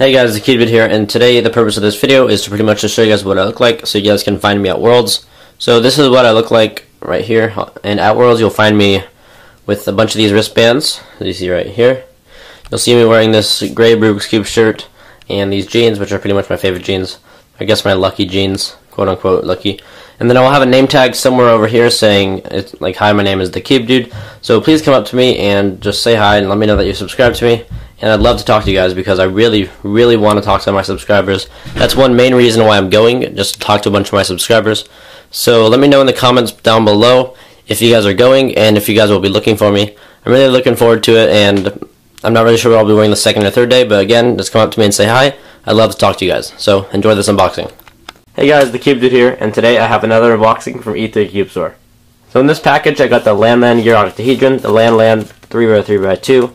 Hey guys, TheCubeDude here, and today the purpose of this video is to pretty much just show you guys what I look like so you guys can find me at Worlds. So this is what I look like right here, and at Worlds you'll find me with a bunch of these wristbands that you see right here. You'll see me wearing this gray Rubik's Cube shirt and these jeans, which are pretty much my favorite jeans. I guess my lucky jeans, quote unquote lucky. And then I'll have a name tag somewhere over here saying, it's like, hi, my name is TheCubeDude. So please come up to me and just say hi and let me know that you subscribed to me. And I'd love to talk to you guys because I really, really want to talk to my subscribers. That's one main reason why I'm going, just to talk to a bunch of my subscribers. So let me know in the comments down below if you guys are going and if you guys will be looking for me. I'm really looking forward to it, and I'm not really sure what I'll be wearing the second or third day, but again, just come up to me and say hi. I'd love to talk to you guys. So enjoy this unboxing. Hey guys, TheCubeDude here, and today I have another unboxing from E3CubeStore. So in this package I got the LanLan Gear Octahedron, the LanLan 3x3x2,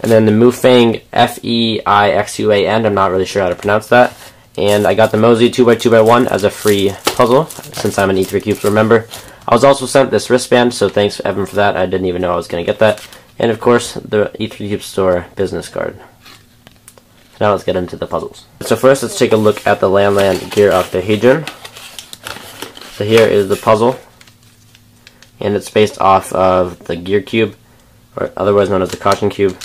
and then the Mufeng F-E-I-X-U-A-N, I'm not really sure how to pronounce that, and I got the Mozy 2x2x1 as a free puzzle, since I'm an E3CubeStore member. I was also sent this wristband, so thanks Evan for that, I didn't even know I was going to get that. And of course, the E3CubeStore business card. Now let's get into the puzzles. So first, let's take a look at the LanLan Gear Octahedron. So here is the puzzle, and it's based off of the Gear Cube, or otherwise known as the Caution Cube.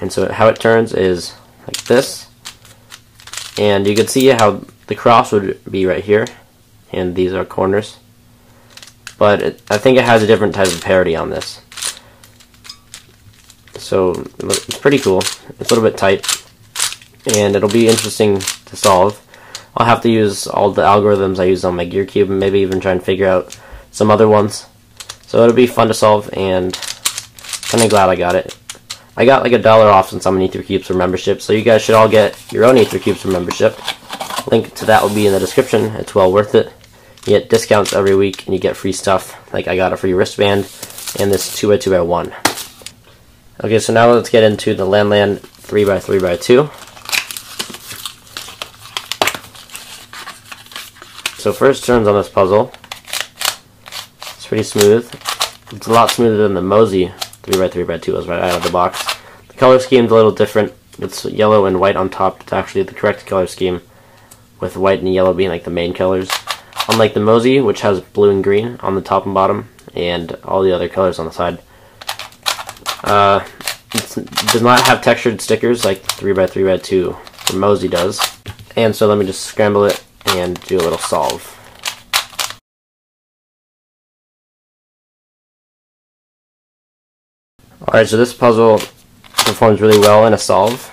And so how it turns is like this, and you can see how the cross would be right here, and these are corners. But I think it has a different type of parity on this, so it's pretty cool. It's a little bit tight, and it'll be interesting to solve. I'll have to use all the algorithms I use on my Gear Cube and maybe even try and figure out some other ones. So it'll be fun to solve, and I'm kinda glad I got it. I got like $1 off since I'm an E3CubeStore membership, so you guys should all get your own E3CubeStore membership. Link to that will be in the description. It's well worth it. You get discounts every week and you get free stuff. Like I got a free wristband and this 2x2x1. Okay, so now let's get into the LanLan 3x3x2. So first turns on this puzzle. It's pretty smooth. It's a lot smoother than the Mosey 3x3x2 was right out of the box. The color scheme's a little different. It's yellow and white on top. It's actually the correct color scheme, with white and yellow being like the main colors. Unlike the Mosey, which has blue and green on the top and bottom, and all the other colors on the side. It does not have textured stickers like the 3x3x2 the Mosey does. And so let me just scramble it and do a little solve. Alright, so this puzzle performs really well in a solve.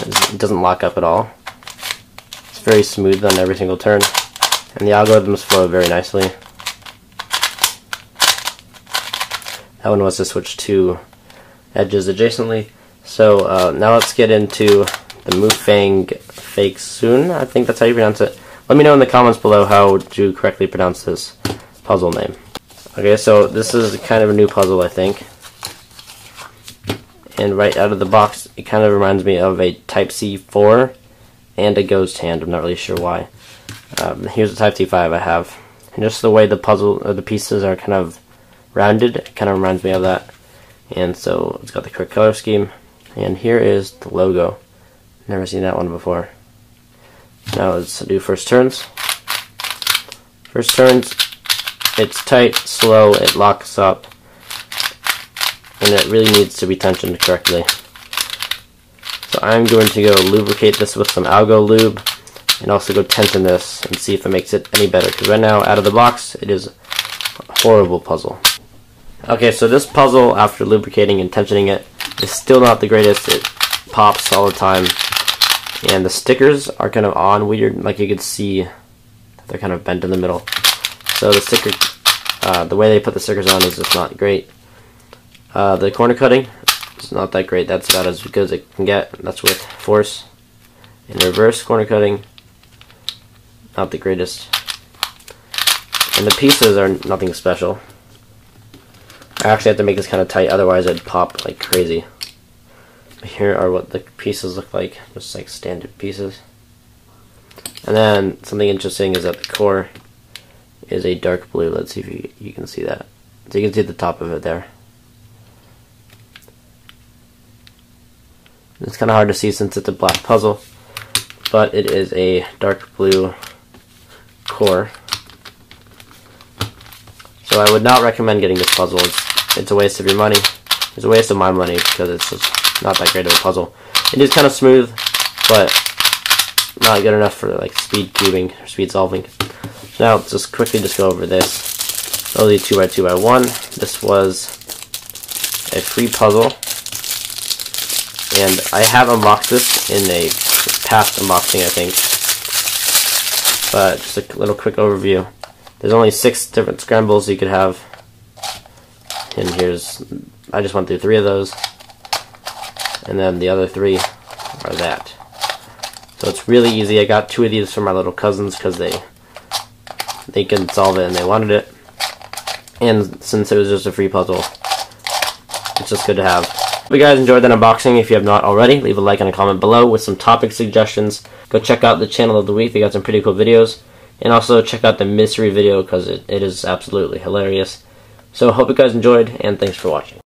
It doesn't lock up at all. It's very smooth on every single turn, and the algorithms flow very nicely. That one was to switch two edges adjacently. So now let's get into the Mufang Fake Soon. I think that's how you pronounce it. Let me know in the comments below how to correctly pronounce this puzzle name. Okay, so this is kind of a new puzzle, I think. And right out of the box, it kind of reminds me of a Type C4 and a ghost hand. I'm not really sure why. Here's a Type C5 I have. And just the way the puzzle, or the pieces are kind of rounded, it kind of reminds me of that. And so it's got the correct color scheme. And here is the logo. Never seen that one before. Now let's do first turns. First turns, it's tight, slow, it locks up, and it really needs to be tensioned correctly. So I'm going to go lubricate this with some Algo Lube, and also go tension this and see if it makes it any better, because right now, out of the box, it is a horrible puzzle. Okay, so this puzzle, after lubricating and tensioning it, is still not the greatest. It pops all the time. And the stickers are kind of on weird, like you can see they're kind of bent in the middle. So the sticker, the way they put the stickers on is just not great. The corner cutting, it's not that great. That's about as good as it can get. That's with force. In reverse corner cutting, not the greatest. And the pieces are nothing special. I actually have to make this kind of tight, otherwise it'd pop like crazy. Here are what the pieces look like, just like standard pieces. And then something interesting is that the core is a dark blue. Let's see if you can see that. So you can see the top of it there. It's kind of hard to see since it's a black puzzle. but it is a dark blue core. So I would not recommend getting this puzzle. It's a waste of your money. It's a waste of my money because it's just not that great of a puzzle. It is kind of smooth, but not good enough for like speed cubing or speed solving. So now let's just quickly just go over this. Mosey 2x2x1. This was a free puzzle, and I have unboxed this in a past unboxing, I think. But just a little quick overview. There's only 6 different scrambles you could have, and here's, I just went through 3 of those, and then the other 3 are that. So it's really easy. I got 2 of these from my little cousins because they couldn't solve it and they wanted it. And since it was just a free puzzle, it's just good to have. If you guys enjoyed that unboxing, if you have not already, leave a like and a comment below with some topic suggestions. Go check out the channel of the week, they got some pretty cool videos. And also check out the mystery video because it is absolutely hilarious. So hope you guys enjoyed, and thanks for watching.